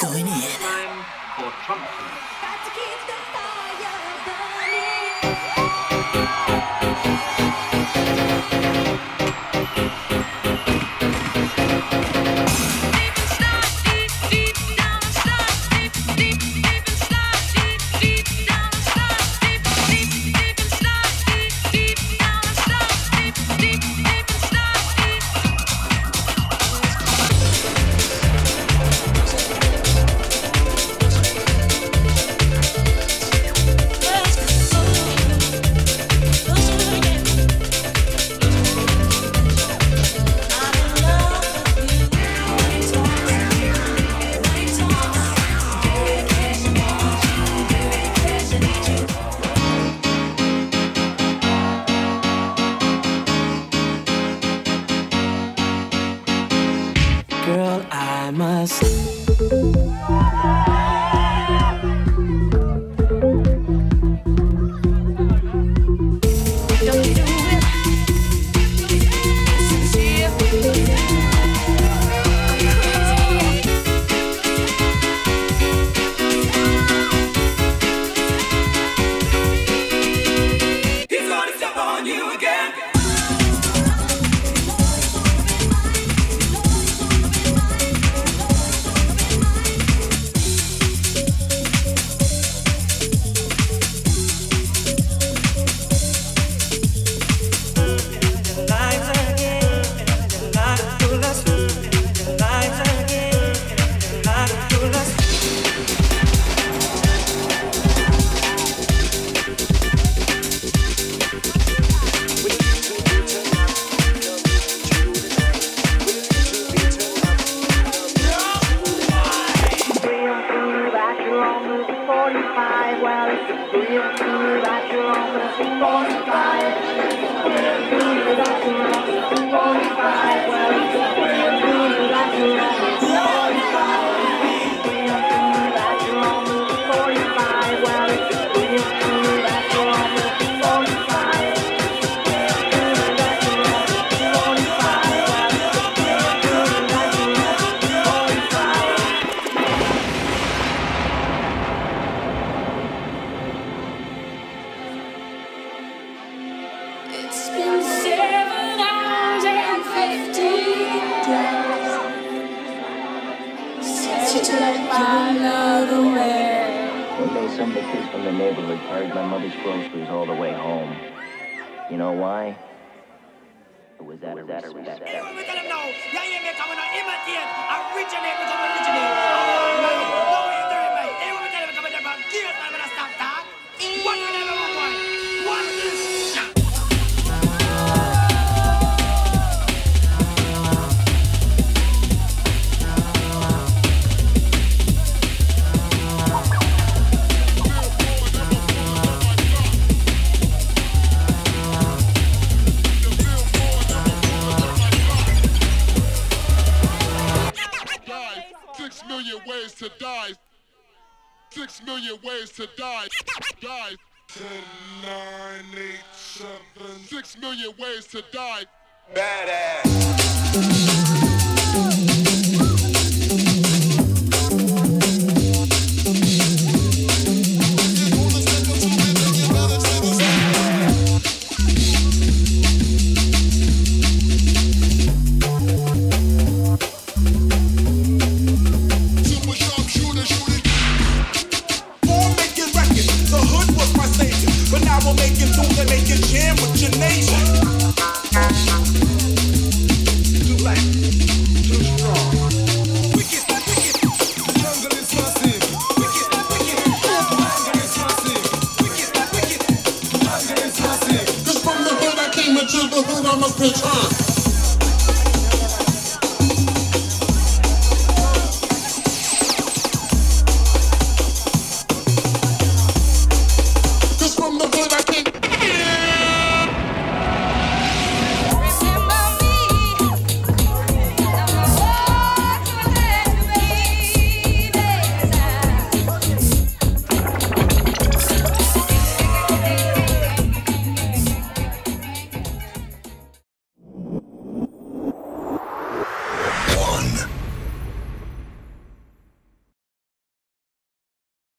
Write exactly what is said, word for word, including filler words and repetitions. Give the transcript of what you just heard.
We're going in. Time for trumpet. Girl, I must some of the kids from the neighborhood carried my mother's groceries all the way home. You know why? It was out of respect. We tell them now, you hear me coming on, imitate, originate, become originate. No, you tell them, mate. They will tell them, come on, man. Give us, man, when I stop talk. What do you never want? What is to die, six million ways to die, die, ten, nine, eight, seven, six million ways to die, badass.